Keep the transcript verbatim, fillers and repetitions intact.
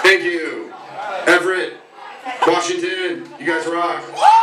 Thank you. Everett, Washington, you guys rock.